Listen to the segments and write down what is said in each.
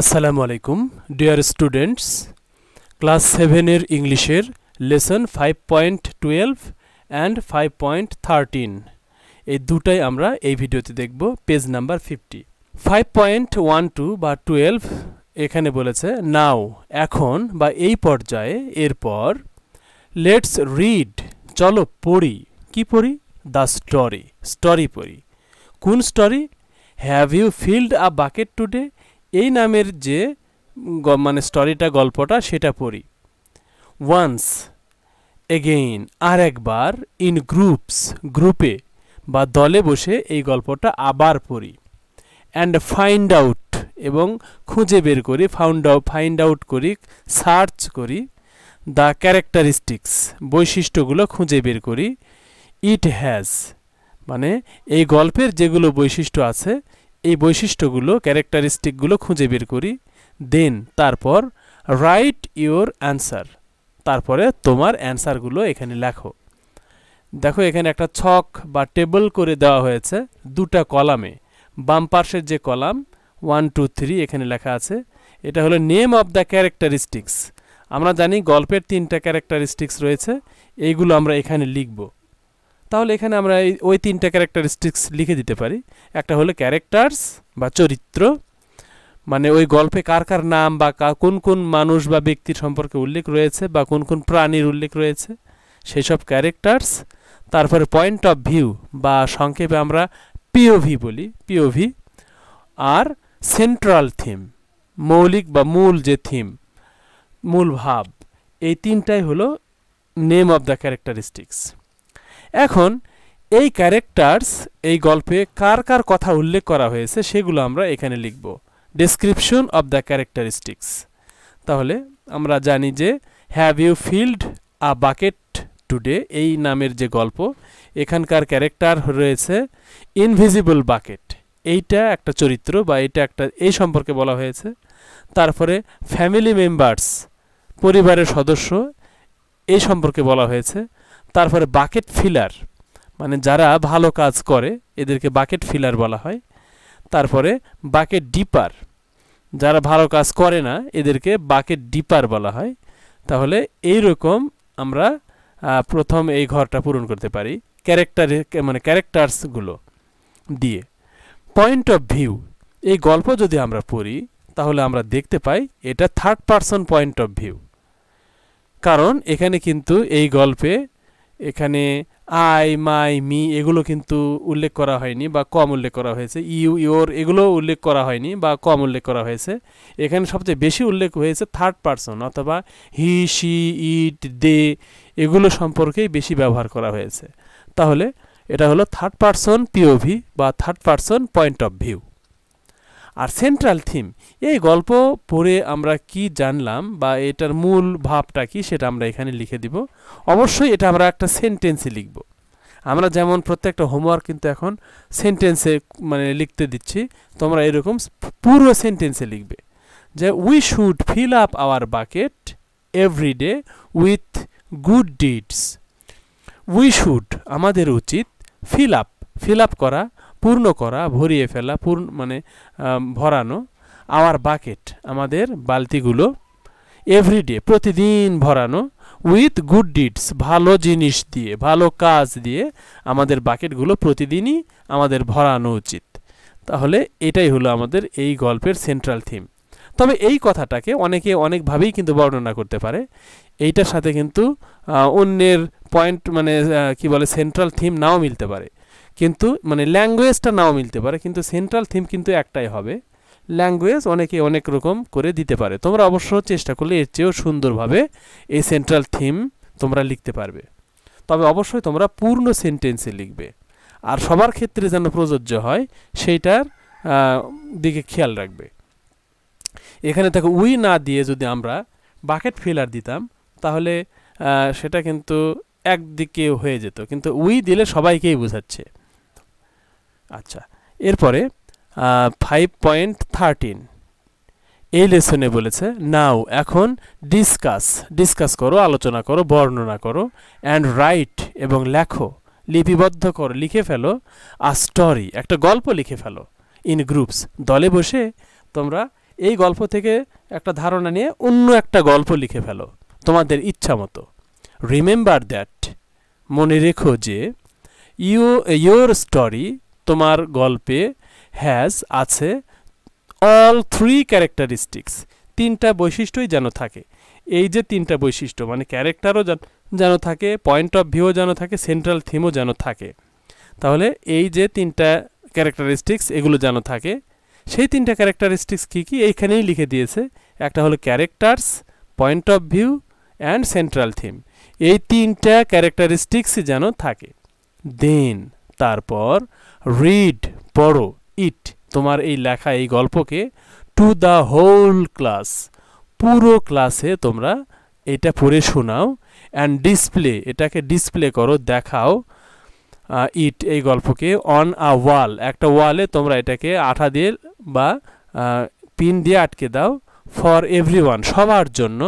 আসসালামু আলাইকুম dear students, class সেভেনের ইংলিশের লেসন 5.12 অ্যান্ড 5.13 এই দুটাই আমরা এই ভিডিওতে দেখব। পেজ নাম্বার 50 5.12 এখানে বলেছে নাও এখন বা এই পর্যায়ে, এরপর লেটস রিড চলো পড়ি। কি পড়ি? দ্য স্টোরি, স্টোরি পড়ি। কোন story? Have you filled a bucket today এই নামের যে স্টোরিটা, গল্পটা, সেটা পড়ি। ওয়ান্স এগেইন আর একবার, ইন গ্রুপস গ্রুপে বা দলে বসে এই গল্পটা আবার পড়ি। অ্যান্ড ফাইন্ড আউট এবং খুঁজে বের করি, ফাইন্ড আউট করি, সার্চ করি। দ্য ক্যারেক্টারিস্টিক্স বৈশিষ্ট্যগুলো খুঁজে বের করি। ইট হ্যাজ এই গল্পের যেগুলো বৈশিষ্ট্য আছে এই বৈশিষ্ট্যগুলো, ক্যারেক্টারিস্টিকগুলো খুঁজে বের করি। দেন তারপর রাইট ইওর অ্যান্সার তারপরে তোমার অ্যান্সারগুলো এখানে লেখো। দেখো এখানে একটা ছক বা টেবিল করে দেওয়া হয়েছে দুটা কলামে। বাম পার্শ্বের যে কলাম 1, 2, 3 এখানে লেখা আছে, এটা হলো নেম অব দ্য ক্যারেক্টারিস্টিক্স। আমরা জানি গল্পের 3টা ক্যারেক্টারিস্টিক্স রয়েছে, এইগুলো আমরা এখানে লিখব। তাহলে এখানে আমরা ওই 3টা ক্যারেক্টারিস্টিক্স লিখে দিতে পারি। একটা হলো ক্যারেক্টার্স বা চরিত্র, ওই গল্পে কার কার নাম বা কোন কোন মানুষ বা ব্যক্তির সম্পর্কে উল্লেখ রয়েছে বা কোন কোন প্রাণীর উল্লেখ রয়েছে, সেই সব ক্যারেক্টার্স। তারপরে পয়েন্ট অফ ভিউ বা সংক্ষেপে আমরা পিওভি বলি, পিওভি। আর সেন্ট্রাল থিম, মৌলিক বা মূল যে থিম, মূল ভাব। এই 3টাই হলো নেম অব দ্য ক্যারেক্টারিস্টিক্স। এখন এই ক্যারেক্টার্স, এই গল্পে কার কার কথা উল্লেখ করা হয়েছে সেগুলো আমরা এখানে লিখব। Description of the characteristics. তাহলে আমরা জানি যে have you filled a bucket today এই নামের যে গল্প, এখানকার ক্যারেক্টার রয়েছে ইনভিজিবল বাকেট, এইটা একটা চরিত্র বা এইটা একটা, এই সম্পর্কে বলা হয়েছে। তারপরে ফ্যামিলি মেম্বার্স পরিবারের সদস্য, এই সম্পর্কে বলা হয়েছে। তারপরে বাকেট ফিলার যারা ভালো কাজ করে এদেরকে বাকেট ফিলার বলা হয়। তারপরে বাকেট ডিপার, যারা ভালো কাজ করে না এদেরকে বাকেট ডিপার বলা হয়। তাহলে এই রকম আমরা প্রথম এই ঘরটা পূরণ করতে পারি ক্যারেক্টার্সগুলো দিয়ে। পয়েন্ট অফ ভিউ, এই গল্প যদি আমরা পড়ি তাহলে আমরা দেখতে পাই এটা third person point of view, কারণ এখানে কিন্তু এই গল্পে এখানে আই, মাই, মি এগুলো কিন্তু উল্লেখ করা হয়নি বা কম উল্লেখ করা হয়েছে। ইউ, ইয়োর এগুলো উল্লেখ করা হয়নি বা কম উল্লেখ করা হয়েছে। এখানে সবচেয়ে বেশি উল্লেখ হয়েছে থার্ড পারসন অথবা হি, শি, ইট, দে এগুলো সম্পর্কেই বেশি ব্যবহার করা হয়েছে। তাহলে এটা হলো থার্ড পারসন পিওভি বা third person point of view. আর সেন্ট্রাল থিম, এই গল্প পড়ে আমরা কি জানলাম বা এটার মূল ভাবটা কি সেটা আমরা এখানে লিখে দিব। অবশ্যই এটা আমরা একটা সেন্টেন্সে লিখব। আমরা যেমন প্রত্যেকটা হোমওয়ার্ক কিন্তু এখন সেন্টেন্সে লিখতে দিচ্ছি, তোমরা এরকম পুরো সেন্টেন্সে লিখবে যে we should fill up our bucket every day with good deeds. We should আমাদের উচিত, ফিল আপ করা, পূর্ণ করা, ভরিয়ে ফেলা, ভরানো, আওয়ার বাকেট আমাদের বালতিগুলো, এভরিডে প্রতিদিন ভরানো, উইথ গুড ডিডস ভালো জিনিস দিয়ে, ভালো কাজ দিয়ে আমাদের বাকেটগুলো প্রতিদিনই আমাদের ভরানো উচিত। তাহলে এটাই হলো আমাদের এই গল্পের সেন্ট্রাল থিম। তবে এই কথাটাকে অনেকে অনেকভাবেই কিন্তু বর্ণনা করতে পারে। এইটার সাথে কিন্তু অন্যের পয়েন্ট সেন্ট্রাল থিম নাও মিলতে পারে, কিন্তু ল্যাঙ্গুয়েজটা নাও মিলতে পারে, কিন্তু সেন্ট্রাল থিম কিন্তু একটাই হবে। ল্যাঙ্গুয়েজ অনেকে অনেক রকম করে দিতে পারে। তোমরা অবশ্য চেষ্টা করলে এর চেয়েও সুন্দরভাবে এই সেন্ট্রাল থিম তোমরা লিখতে পারবে। তবে অবশ্যই তোমরা পূর্ণ সেন্টেন্সে লিখবে, আর সবার ক্ষেত্রে যেন প্রযোজ্য হয় সেইটার দিকে খেয়াল রাখবে। এখানে দেখো উই না দিয়ে যদি আমরা বাকেট ফিলার দিতাম তাহলে সেটা কিন্তু একদিকে হয়ে যেত, কিন্তু উই দিলে সবাইকেই বোঝাচ্ছে। আচ্ছা, এরপরে 5.13 এই লেসনে বলেছে নাও এখন ডিসকাস করো, আলোচনা করো, বর্ণনা করো, অ্যান্ড রাইট এবং লেখো, লিপিবদ্ধ করো, লিখে ফেলো, আ স্টোরি একটা গল্প লিখে ফেলো, ইন গ্রুপস দলে বসে তোমরা এই গল্প থেকে একটা ধারণা নিয়ে অন্য একটা গল্প লিখে ফেলো তোমাদের ইচ্ছা মতো। রিমেম্বার দ্যাট, মনে রেখো যে ইয়োর স্টোরি, তোমার গল্পে হ্যাজ আছে অল থ্রি ক্যারেক্টারিস্টিক্স, তিনটা বৈশিষ্ট্যই যেন থাকে। এই যে তিনটা বৈশিষ্ট্য মানে ক্যারেক্টারও যেন থাকে, পয়েন্ট অফ ভিউও যেন থাকে, সেন্ট্রাল থিমও যেন থাকে। তাহলে এই যে তিনটা ক্যারেক্টারিস্টিক্স এগুলো যেন থাকে। সেই তিনটা ক্যারেক্টারিস্টিক্স কী কী এইখানেই লিখে দিয়েছে। একটা হলো characters, point of view and central theme, এই তিনটা ক্যারেক্টারিস্টিক্সই যেন থাকে। দেন, তারপর রিড, পড়ো, ইট, তোমার এই লেখা এই গল্পকে টু দ্য হোল ক্লাস, পুরো ক্লাসে তোমরা এটা পড়ে শোনাও। অ্যান্ড ডিসপ্লে, এটাকে ডিসপ্লে করো, দেখাও। ইট, এই গল্পকে অন আ ওয়াল, একটা ওয়ালে তোমরা এটাকে আঠা দিয়ে বা পিন দিয়ে আটকে দাও। ফর এভরিওয়ান, সবার জন্য।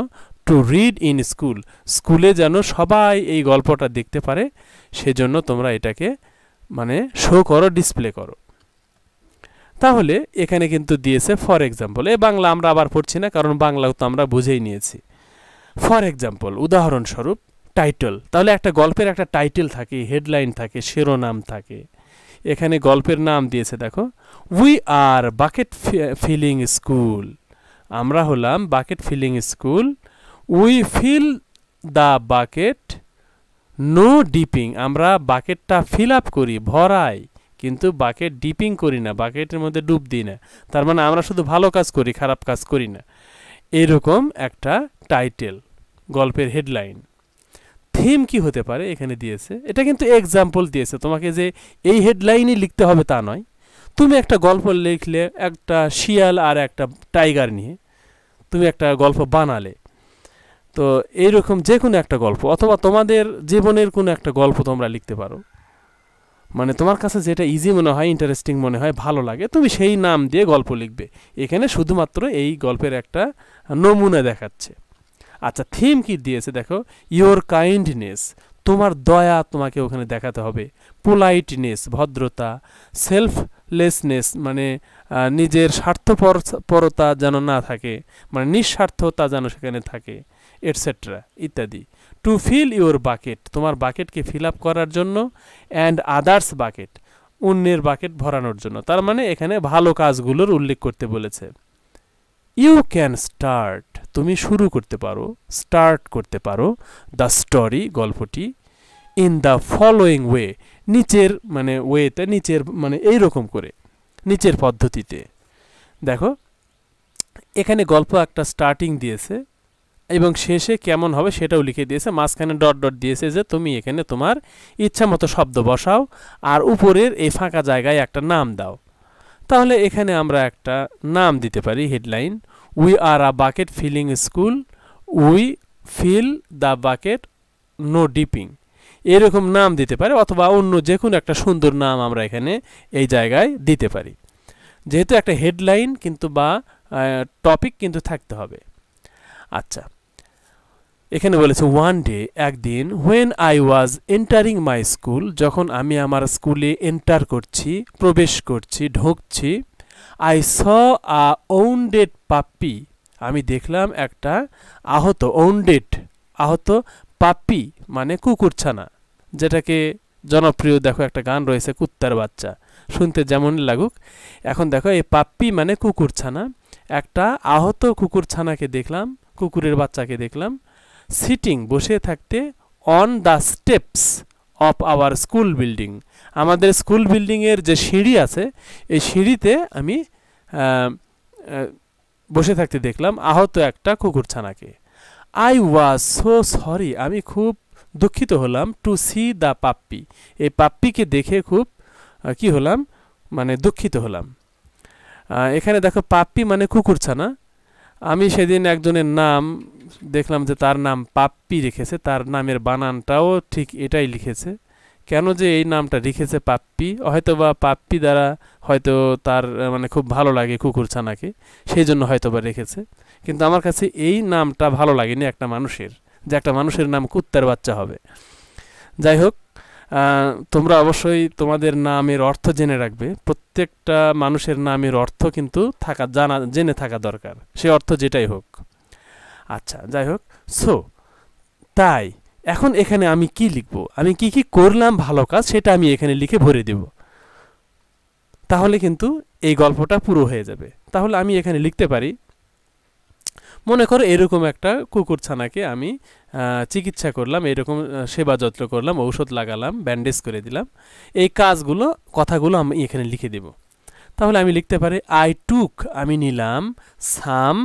টু রিড ইন স্কুল, স্কুলে যেন সবাই এই গল্পটা দেখতে পারে সেজন্য তোমরা এটাকে মানে শো করো, ডিসপ্লে করো। তাহলে এখানে কিন্তু দিয়েছে ফর এক্সাম্পল, এ বাংলা আমরা আবার পড়ছি না কারণ বাংলাও তো আমরা বুঝেই নিয়েছি। ফর এক্সাম্পল, উদাহরণস্বরূপ, টাইটেল, তাহলে একটা গল্পের একটা টাইটেল থাকে, হেডলাইন থাকে, শিরোনাম থাকে। এখানে গল্পের নাম দিয়েছে, দেখো, we are bucket filling school, আমরা হলাম bucket filling school. We fill the bucket no dipping, আমরা বাকেটটা ফিল আপ করি, ভরাই, কিন্তু বাকেট ডিপিং করি না, বাকেটের মধ্যে ডুব দিই না। তার মানে আমরা শুধু ভালো কাজ করি, খারাপ কাজ করি না। এরকম একটা টাইটেল, গল্পের হেডলাইন। থিম কি হতে পারে এখানে দিয়েছে, এটা কিন্তু এক্সাম্পল দিয়েছে, তোমাকে যে এই হেডলাইনই লিখতে হবে তা নয়। তুমি একটা গল্প লিখলে একটা শিয়াল আর একটা টাইগার নিয়ে তুমি একটা গল্প বানালে, তো এইরকম যে কোনো একটা গল্প অথবা তোমাদের জীবনের কোনো একটা গল্প তোমরা লিখতে পারো, মানে তোমার কাছে যেটা ইজি মনে হয়, ইন্টারেস্টিং মনে হয়, ভালো লাগে, তুমি সেই নাম দিয়ে গল্প লিখবে। এখানে শুধুমাত্র এই গল্পের একটা নমুনা দেখাচ্ছে। আচ্ছা, থিম কি দিয়েছে, দেখো, ইয়োর কাইন্ডনেস, তোমার দয়া তোমাকে ওখানে দেখাতে হবে। পোলাইটনেস, ভদ্রতা। সেলফলেসনেস, মানে নিজের স্বার্থপরতা যেন না থাকে, মানে নিঃস্বার্থতা যেন সেখানে থাকে, এটসেট্রা ইত্যাদি। টু ফিল ইউর বাকেট, তোমার বাকেটকে ফিল আপ করার জন্য। অ্যান্ড আদার্স বাকেট, অন্যের বাকেট ভরানোর জন্য। তার মানে এখানে ভালো কাজগুলোর উল্লেখ করতে বলেছে। ইউ ক্যান স্টার্ট, তুমি শুরু করতে পারো, স্টার্ট করতে পারো। দ্য স্টোরি, গল্পটি। ইন দ্য ফলোয়িং ওয়ে, নিচের মানে ওয়েতে, নিচের মানে এইরকম করে, নিচের পদ্ধতিতে। দেখো এখানে গল্প একটা স্টার্টিং দিয়েছে এবং শেষে কেমন হবে সেটাও লিখে দিয়েছে, মাঝখানে ডট ডট দিয়েছে যে তুমি এখানে তোমার ইচ্ছা মতো শব্দ বসাও আর উপরের এই ফাঁকা জায়গায় একটা নাম দাও। তাহলে এখানে আমরা একটা নাম দিতে পারি, headline, we are a bucket filling school, we fill the bucket no dipping, এরকম নাম দিতে পারি অথবা অন্য যে কোনো একটা সুন্দর নাম আমরা এখানে এই জায়গায় দিতে পারি। যেহেতু একটা হেডলাইন কিন্তু বা টপিক কিন্তু থাকতে হবে। আচ্ছা, এখানে বলেছে ওয়ান ডে, একদিন, when I was entering my school, যখন আমি আমার স্কুলে এন্টার করছি, প্রবেশ করছি, ঢুকছি। I saw a wounded puppy, আমি দেখলাম একটা আহত, ওউন্ডেড আহত, পাপ্পি মানে কুকুরছানা, যেটাকে জনপ্রিয় দেখো একটা গান রয়েছে কুত্তার বাচ্চা, শুনতে যেমন লাগুক। এখন দেখো এই পাপ্পি মানে কুকুরছানা, একটা আহত কুকুরছানাকে দেখলাম, কুকুরের বাচ্চাকে দেখলাম। সিটিং, বসে থাকতে, on the steps of our school building, আমাদের স্কুল বিল্ডিংয়ের যে সিঁড়ি আছে এই সিঁড়িতে আমি বসে থাকতে দেখলাম আহত একটা কুকুরছানাকে। আই ওয়াজ সো সরি, আমি খুব দুঃখিত হলাম, টু সি দ্য পাপ্পি, এই পাপ্পিকে দেখে খুব কি হলাম মানে দুঃখিত হলাম। এখানে দেখো পাপ্পি মানে কুকুরছানা, আমি সেদিন একজনের নাম দেখলাম যে তার নাম পাপ্পি রেখেছে, তার নামের বানানটাও ঠিক এটাই লিখেছে, কেন যে এই নামটা লিখেছে পাপ্পি, হয়তো বা পাপ্পি দ্বারা হয়তো তার মানে খুব ভালো লাগে কুকুরছানাকে, সেই জন্য হয়তো বা রেখেছে। কিন্তু আমার কাছে এই নামটা ভালো লাগেনি একটা মানুষের, যে একটা মানুষের নাম কুত্তার বাচ্চা হবে। যাই হোক, তোমরা অবশ্যই তোমাদের নামের অর্থ জেনে রাখবে। প্রত্যেকটা মানুষের নামের অর্থ কিন্তু জেনে থাকা দরকার, সে অর্থ যেটাই হোক। আচ্ছা, যাই হোক। সো তাই এখন এখানে আমি কি লিখব, আমি কি কি করলাম ভালো কাজ সেটা আমি এখানে লিখে ভরে দেব, তাহলে কিন্তু এই গল্পটা পুরো হয়ে যাবে। তাহলে আমি এখানে লিখতে পারি, মনে করো এরকম একটা কুকুরছানাকে আমি চিকিৎসা করলাম, এরকম সেবা যত্ন করলাম, ঔষধ লাগালাম, ব্যান্ডেজ করে দিলাম, এই কাজগুলো কথাগুলো আমি এখানে লিখে দেব। তাহলে আমি লিখতে পারি আই টুক, আমি নিলাম, সাম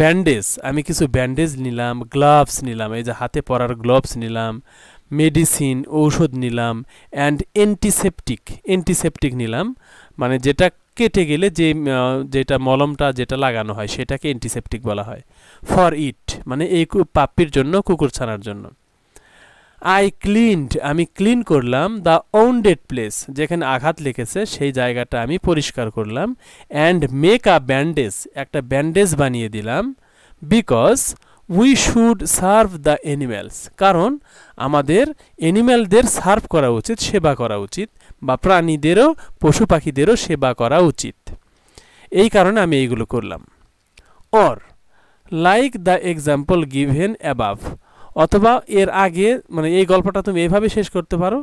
ব্যান্ডেজ, আমি কিছু ব্যান্ডেজ নিলাম, গ্লাভস নিলাম, এই যে হাতে পরার গ্লাভস নিলাম, মেডিসিন ঔষধ নিলাম, অ্যান্ড অ্যান্টিসেপটিক, অ্যান্টিসেপটিক নিলাম, মানে যেটা কেটে গেলে যেটা মলমটা যেটা লাগানো হয় সেটাকে অ্যান্টিসেপটিক বলা হয়, ফর ইট মানে এই পাপ্পির জন্য, কুকুরছানার জন্য। আই ক্লিনড, আমি ক্লিন করলাম, দ্য ওউন্ডেড প্লেস যেখানে আঘাত লেগেছে সেই জায়গাটা আমি পরিষ্কার করলাম, অ্যান্ড মেক আ ব্যান্ডেজ, একটা ব্যান্ডেজ বানিয়ে দিলাম, because we should serve the animals, কারণ আমাদের অ্যানিম্যালদের সার্ভ করা উচিত, সেবা করা উচিত, বা প্রাণীদেরও পশু পাখিদেরও সেবা করা উচিত, এই কারণে আমি এইগুলো করলাম। Or like the example given above, অথবা এর আগে মানে এই গল্পটা তুমি এইভাবে শেষ করতে পারো,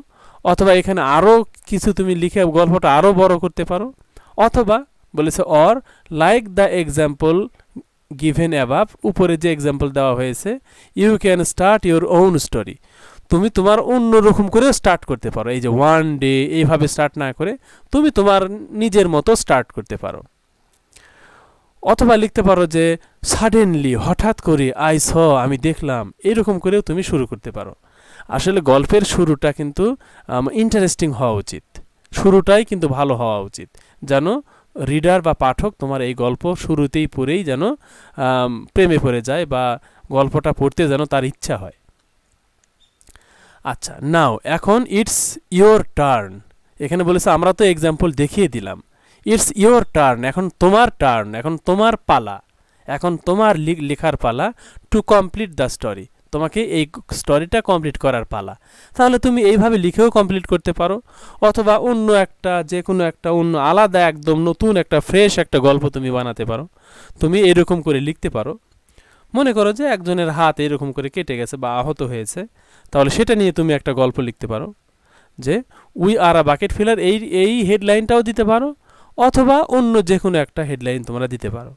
অথবা এখানে আরও কিছু তুমি লিখে গল্পটা আরও বড় করতে পারো, অথবা বলেছে or like the example given above, উপরে যে এক্সাম্পল দেওয়া হয়েছে, you can start your own story, তুমি তোমার অন্যরকম করে স্টার্ট করতে পারো, এই যে ওয়ান ডে এইভাবে স্টার্ট না করে তুমি তোমার নিজের মতো স্টার্ট করতে পারো। অথবা লিখতে পারো যে সাডেনলি, হঠাৎ করে, আই স, আমি দেখলাম, এরকম করেও তুমি শুরু করতে পারো। আসলে গল্পের শুরুটা কিন্তু ইন্টারেস্টিং হওয়া উচিত, শুরুটাই কিন্তু ভালো হওয়া উচিত, যেন রিডার বা পাঠক তোমার এই গল্প শুরুতেই পড়েই যেন প্রেমে পড়ে যায় বা গল্পটা পড়তে যেন তার ইচ্ছা হয়। আচ্ছা, নাও এখন ইটস ইয়োর টার্ন, এখানে বলেছে আমরা তো এক্সাম্পল দেখিয়ে দিলাম, ইটস ইয়োর টার্ন এখন তোমার টার্ন, এখন তোমার পালা, এখন তোমার লেখার পালা, টু কমপ্লিট দ্য স্টোরি, তোমাকে এই স্টোরিটা কমপ্লিট করার পালা। তাহলে তুমি এইভাবে লিখেও কমপ্লিট করতে পারো, অথবা অন্য একটা যে কোনো একটা অন্য আলাদা একদম নতুন একটা ফ্রেশ একটা গল্প তুমি বানাতে পারো, তুমি এরকম করে লিখতে পারো। মনে করো যে একজনের হাত এরকম করে কেটে গেছে বা আহত হয়েছে, তাহলে সেটা নিয়ে তুমি একটা গল্প লিখতে পারো, যে we are a bucket filler, এই হেডলাইনটাও দিতে পারো, অথবা অন্য যে কোনো একটা হেডলাইন তোমরা দিতে পারো,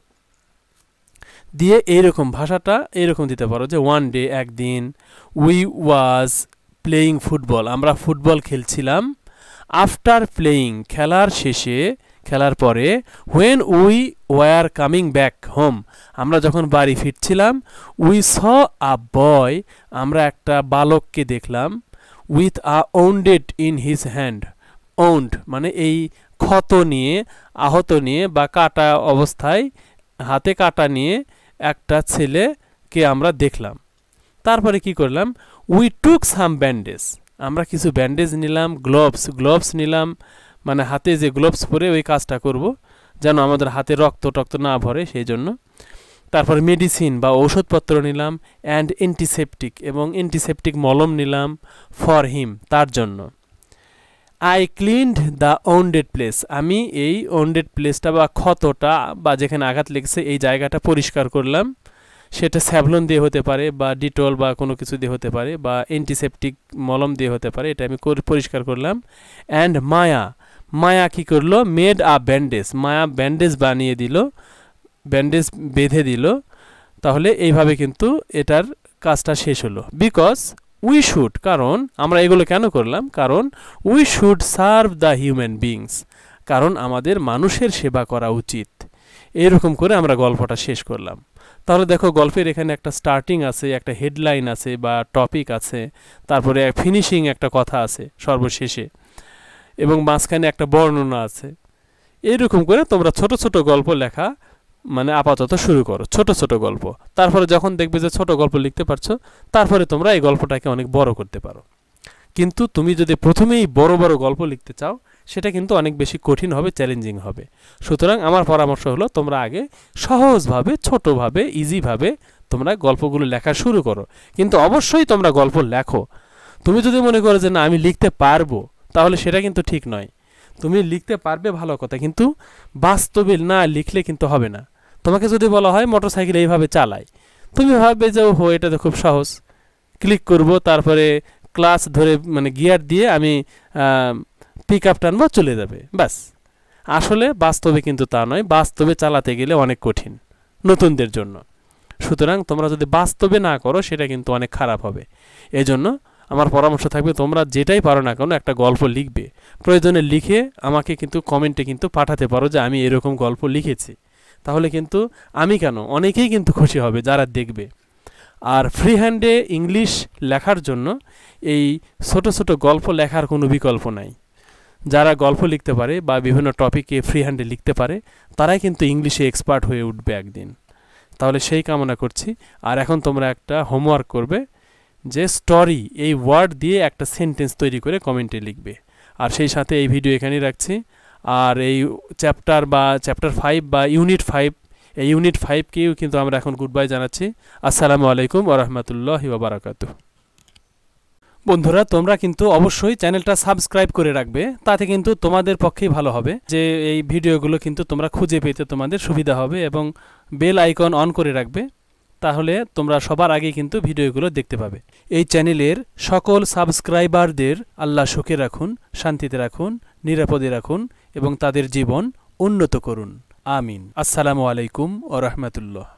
দিয়ে এইরকম ভাষাটা এরকম দিতে পারো, যে ওয়ান ডে একদিন, উই ওয়াজ প্লেয়িং ফুটবল, আমরা ফুটবল খেলছিলাম, আফটার প্লেয়িং খেলার শেষে, খেলার পরে, when we were coming back home, আমরা যখন বাড়ি ফিরছিলাম, উই স আ বয়, আমরা একটা বালককে দেখলাম, with a wounded in his hand, wound মানে এই ক্ষত নিয়ে, আহত নিয়ে বা কাটা অবস্থায়, হাতে কাটা নিয়ে একটা ছেলেকে আমরা দেখলাম। তারপরে কি করলাম, উই টুক সাম ব্যান্ডেজ, আমরা কিছু ব্যান্ডেজ নিলাম, গ্লোভস, গ্লোভস নিলাম মানে হাতে যে গ্লোভস পরে ওই কাজটা করব, যেন আমাদের হাতে রক্ত টক্ত না ভরে সেই জন্য। তারপর মেডিসিন বা ঔষধপত্র নিলাম, অ্যান্ড অ্যান্টিসেপটিক এবং অ্যান্টিসেপটিক মলম নিলাম, ফর হিম তার জন্য। I cleaned the wounded place, আমি এই ওউন্ডেড প্লেসটা বা ক্ষতটা বা যেখানে আঘাত লেগেছে এই জায়গাটা পরিষ্কার করলাম, সেটা স্যাভলন দিয়ে হতে পারে বা ডিটল বা কোনো কিছু দিয়ে হতে পারে বা অ্যান্টিসেপটিক মলম দিয়ে হতে পারে, এটা আমি পরিষ্কার করলাম। অ্যান্ড মায়া, মায়া কি করলো, made a bandage, Maya bandage বানিয়ে দিল, ব্যান্ডেজ বেঁধে দিল। তাহলে এইভাবে কিন্তু এটার কাজটা শেষ হলো, বিকজ উই শুড, কারণ আমরা এগুলো কেন করলাম, কারণ we should serve the human beings, কারণ আমাদের মানুষের সেবা করা উচিত, এরকম করে আমরা গল্পটা শেষ করলাম। তাহলে দেখো গল্পের এখানে একটা স্টার্টিং আছে, একটা হেডলাইন আছে বা টপিক আছে, তারপরে ফিনিশিং একটা কথা আছে সর্বশেষে, এবং মাঝখানে একটা বর্ণনা আছে। এরকম করে তোমরা ছোট ছোট গল্প লেখা মানে আপাতত শুরু করো, ছোট ছোট গল্প, তারপরে যখন দেখবে যে ছোট গল্প লিখতে পারছো, তারপরে তোমরা এই গল্পটাকে অনেক বড় করতে পারো। কিন্তু তুমি যদি প্রথমেই বড় বড় গল্প লিখতে চাও, সেটা কিন্তু অনেক বেশি কঠিন হবে, চ্যালেঞ্জিং হবে। সুতরাং আমার পরামর্শ হলো তোমরা আগে সহজভাবে, ছোটোভাবে, ইজিভাবে তোমরা গল্পগুলো লেখা শুরু করো, কিন্তু অবশ্যই তোমরা গল্প লেখো। তুমি যদি মনে করো যে না আমি লিখতে পারবো, তাহলে সেটা কিন্তু ঠিক নয়। তুমি লিখতে পারবে ভালো কথা, কিন্তু বাস্তবে না লিখলে কিন্তু হবে না। তোমাকে যদি বলা হয় মোটরসাইকেল এইভাবে চালায়, তুমি ভাববে যে ও হো এটা তো খুব সহজ, ক্লিক করব, তারপরে ক্লাচ ধরে মানে গিয়ার দিয়ে আমি পিক আপ টানবো, চলে যাবে, ব্যাস। আসলে বাস্তবে কিন্তু তা নয়, বাস্তবে চালাতে গেলে অনেক কঠিন নতুনদের জন্য। সুতরাং তোমরা যদি বাস্তবে না করো সেটা কিন্তু অনেক খারাপ হবে। এই জন্য আমার পরামর্শ থাকবে তোমরা যেটাই পারো না কেন একটা গল্প লিখবে, প্রয়োজনে লিখে আমাকে কিন্তু কমেন্টে কিন্তু পাঠাতে পারো যে আমি এরকম গল্প লিখেছি, তাহলে কিন্তু আমি কেন অনেকেই কিন্তু খুশি হবে যারা দেখবে। আর ফ্রি হ্যান্ডে ইংলিশ লেখার জন্য এই ছোট ছোট গল্প লেখার কোনো বিকল্প নাই। যারা গল্প লিখতে পারে বা বিভিন্ন টপিকে ফ্রি হ্যান্ডে লিখতে পারে তারাই কিন্তু ইংলিশে এক্সপার্ট হয়ে উঠবে একদিন, তাহলে সেই কামনা করছি। আর এখন তোমরা একটা হোমওয়ার্ক করবে যে স্টোরি এই ওয়ার্ড দিয়ে একটা সেন্টেন্স তৈরি করে কমেন্টে লিখবে। আর সেই সাথে এই ভিডিও এখানেই রাখছি। আর এই চ্যাপ্টার বা চ্যাপ্টার 5 বা ইউনিট 5, এই ইউনিট 5কেও কিন্তু আমরা এখন গুড বাই জানাচ্ছি। আসসালামু আলাইকুম ওয়া রাহমাতুল্লাহি ওয়া বারাকাতুহু। বন্ধুরা তোমরা কিন্তু অবশ্যই চ্যানেলটা সাবস্ক্রাইব করে রাখবে, তাতে কিন্তু তোমাদের পক্ষেই ভালো হবে যে এই ভিডিওগুলো কিন্তু তোমরা খুঁজে পেতে তোমাদের সুবিধা হবে, এবং বেল আইকন অন করে রাখবে, তাহলে তোমরা সবার আগে কিন্তু ভিডিওগুলো দেখতে পাবে। এই চ্যানেলের সকল সাবস্ক্রাইবারদের আল্লাহ সুখে রাখুন, শান্তিতে রাখুন, নিরাপদে রাখুন এবং তাদের জীবন উন্নত করুন। আমিন। আসসালামু আলাইকুম ওয়া রাহমাতুল্লাহ।